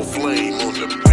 purple flame on the